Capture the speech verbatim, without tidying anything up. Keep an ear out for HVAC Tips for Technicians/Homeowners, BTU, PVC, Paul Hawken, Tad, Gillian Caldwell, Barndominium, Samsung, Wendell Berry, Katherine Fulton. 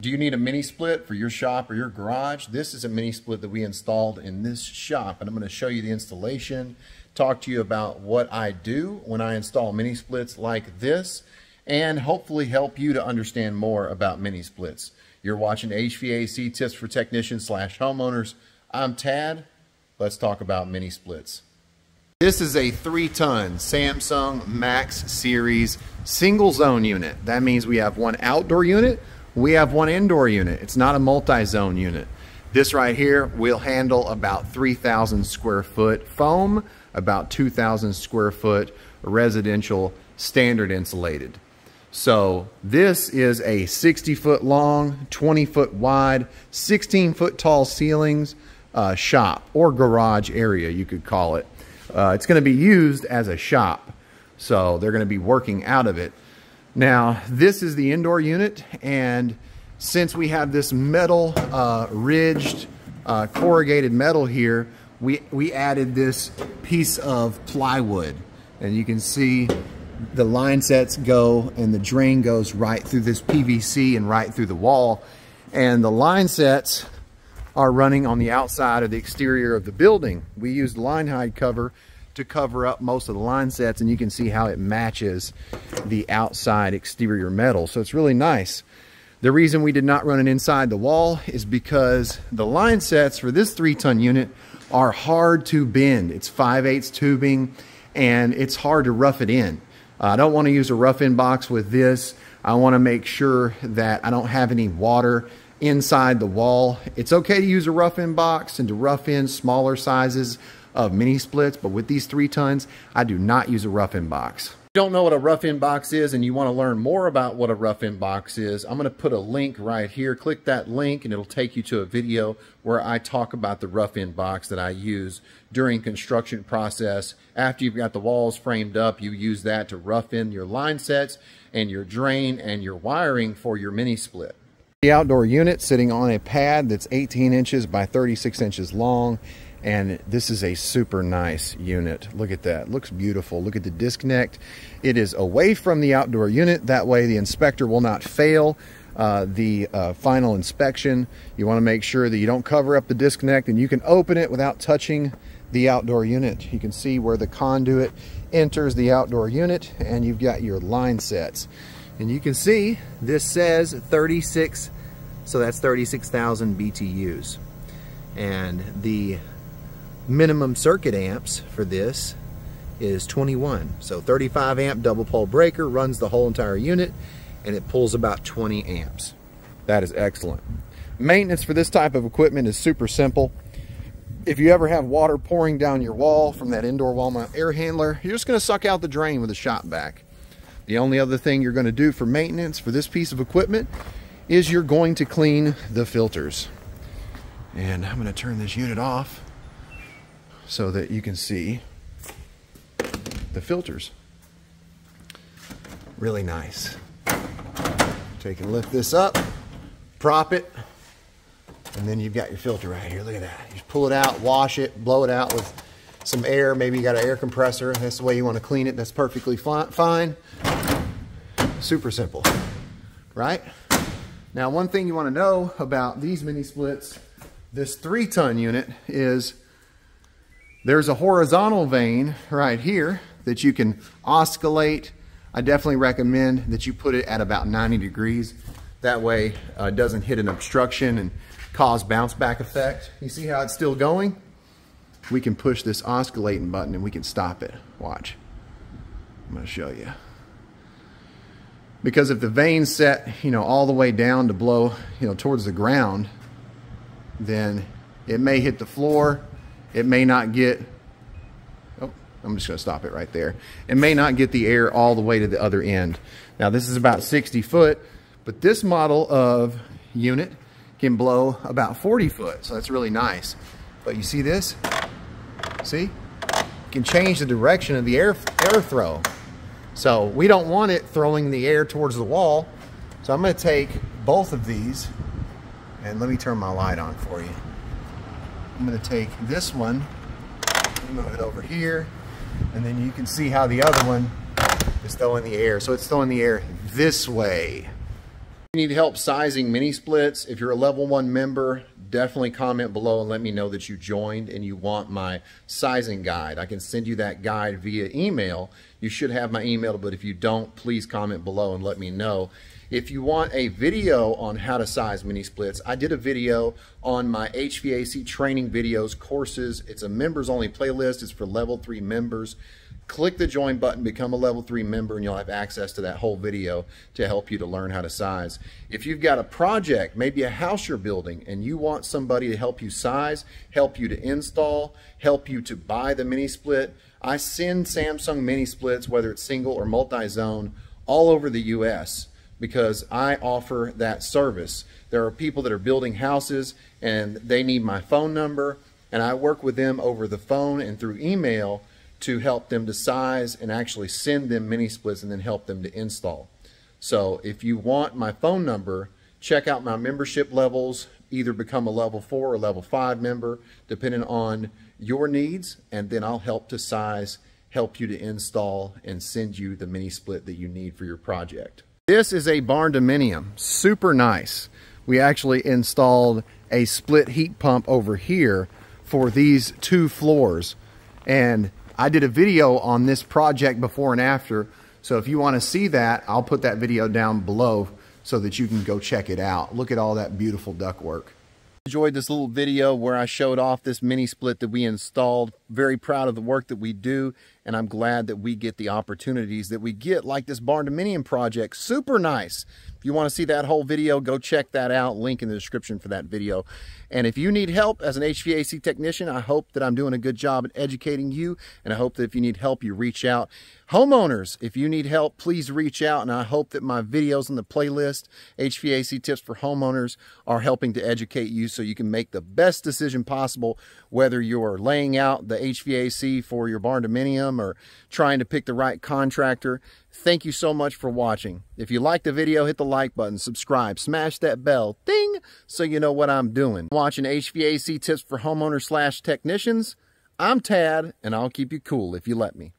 Do you need a mini split for your shop or your garage? This is a mini split that we installed in this shop, and I'm going to show you the installation, talk to you about what I do when I install mini splits like this, and hopefully help you to understand more about mini splits. You're watching H V A C Tips for Technicians slash Homeowners. I'm Tad. Let's talk about mini splits. This is a three-ton Samsung Max Series single zone unit. That means we have one outdoor unit, we have one indoor unit. It's not a multi-zone unit. This right here will handle about three thousand square foot foam, about two thousand square foot residential standard insulated. So this is a sixty foot long, twenty foot wide, sixteen foot tall ceilings uh, shop or garage area, you could call it. Uh, it's gonna be used as a shop. So they're gonna be working out of it. Now, this is the indoor unit, and since we have this metal, uh, ridged, uh, corrugated metal here, we, we added this piece of plywood. And you can see the line sets go, and the drain goes right through this P V C and right through the wall. And the line sets are running on the outside of the exterior of the building. We used line hide cover to cover up most of the line sets, and you can see how it matches the outside exterior metal. So it's really nice. The reason we did not run it inside the wall is because the line sets for this three ton unit are hard to bend. It's five eighths tubing, and it's hard to rough it in. Uh, I don't want to use a rough in box with this. I want to make sure that I don't have any water inside the wall. It's okay to use a rough in box and to rough in smaller sizes of mini splits, but with these three tons, I do not use a rough in box. If you don't know what a rough in box is and you want to learn more about what a rough in box is, I'm going to put a link right here. Click that link and it'll take you to a video where I talk about the rough in box that I use during construction process. After you've got the walls framed up, you use that to rough in your line sets and your drain and your wiring for your mini split. The outdoor unit sitting on a pad that's eighteen inches by thirty-six inches long, and this is a super nice unit. Look at that, looks beautiful. Look at the disconnect. It is away from the outdoor unit, that way the inspector will not fail uh, the uh, final inspection. You want to make sure that you don't cover up the disconnect, and you can open it without touching the outdoor unit. You can see where the conduit enters the outdoor unit, and you've got your line sets, and you can see this says thirty-six, so that's thirty-six thousand B T Us, and the minimum circuit amps for this is twenty-one. So thirty-five amp double pole breaker runs the whole entire unit, and it pulls about twenty amps. That is excellent. Maintenance for this type of equipment is super simple. If you ever have water pouring down your wall from that indoor wall mount air handler, you're just going to suck out the drain with a shop vac. The only other thing you're going to do for maintenance for this piece of equipment is you're going to clean the filters. And I'm going to turn this unit off so that you can see the filters. Really nice. Take and lift this up, prop it, and then you've got your filter right here. Look at that. You just pull it out, wash it, blow it out with some air. Maybe you got an air compressor. That's the way you want to clean it. That's perfectly fine. Super simple, right? Now, one thing you want to know about these mini splits, this three ton unit, is there's a horizontal vane right here that you can oscillate. I definitely recommend that you put it at about ninety degrees. That way uh, it doesn't hit an obstruction and cause bounce back effect. You see how it's still going? We can push this oscillating button and we can stop it. Watch. I'm gonna show you. Because if the vane's set, you know, all the way down to blow, you know, towards the ground, then it may hit the floor. It may not get, oh, I'm just gonna stop it right there. It may not get the air all the way to the other end. Now this is about sixty foot, but this model of unit can blow about forty foot. So that's really nice. But you see this, see? You can change the direction of the air, air throw. So we don't want it throwing the air towards the wall. So I'm gonna take both of these, and let me turn my light on for you. I'm going to take this one, move it over here, and then you can see how the other one is throwing the air. So it's throwing the air this way. you need help sizing mini splits, if you're a level one member, definitely comment below and let me know that you joined and you want my sizing guide. I can send you that guide via email. You should have my email, but if you don't, please comment below and let me know. If you want a video on how to size mini splits, I did a video on my H V A C training videos courses. It's a members only playlist. It's for level three members. Click the join button, become a level three member, and you'll have access to that whole video to help you to learn how to size. If you've got a project, maybe a house you're building, and you want somebody to help you size, help you to install, help you to buy the mini split, I send Samsung mini splits, whether it's single or multi-zone, all over the U S because I offer that service. There are people that are building houses and they need my phone number, and I work with them over the phone and through email to help them to size and actually send them mini splits and then help them to install. So if you want my phone number, check out my membership levels, either become a level four or level five member, depending on your needs, and then I'll help to size, help you to install, and send you the mini split that you need for your project. This is a barn-dominium, super nice. We actually installed a split heat pump over here for these two floors, and I did a video on this project before and after, so if you want to see that, I'll put that video down below so that you can go check it out. Look at all that beautiful ductwork. Enjoyed this little video where I showed off this mini split that we installed. Very proud of the work that we do, and I'm glad that we get the opportunities that we get, like this barn-dominium project. Super nice. If you want to see that whole video, go check that out. Link in the description for that video. And if you need help as an H V A C technician, I hope that I'm doing a good job at educating you, and I hope that if you need help, you reach out. Homeowners, if you need help, please reach out, and I hope that my videos on the playlist, H V A C Tips for Homeowners, are helping to educate you so you can make the best decision possible, whether you're laying out the H V A C for your barn-dominium or trying to pick the right contractor. Thank you so much for watching. If you like the video, hit the like button, subscribe, smash that bell, ding, so you know what I'm doing. Watching H V A C Tips for Homeowners slash Technicians. I'm Tad, and I'll keep you cool if you let me.